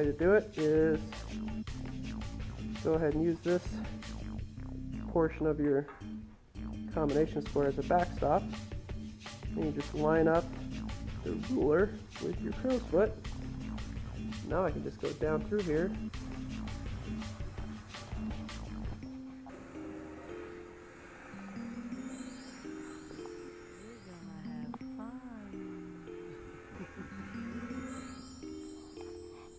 way to do it is go ahead and use this portion of your combination square as a backstop, and you just line up the ruler with your crow's foot. Now I can just go down through here.